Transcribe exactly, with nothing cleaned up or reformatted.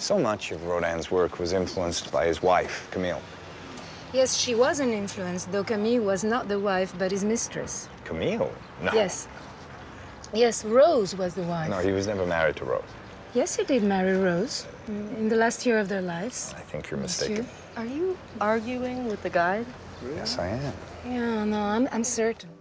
So much of Rodin's work was influenced by his wife, Camille. Yes, she was an influence, though Camille was not the wife, but his mistress. Camille? No. Yes. Yes, Rose was the wife. No, he was never married to Rose. Yes, he did marry Rose in the last year of their lives. I think you're mistaken. Monsieur, are you arguing with the guide? Yes, I am. Yeah, no, I'm, I'm certain.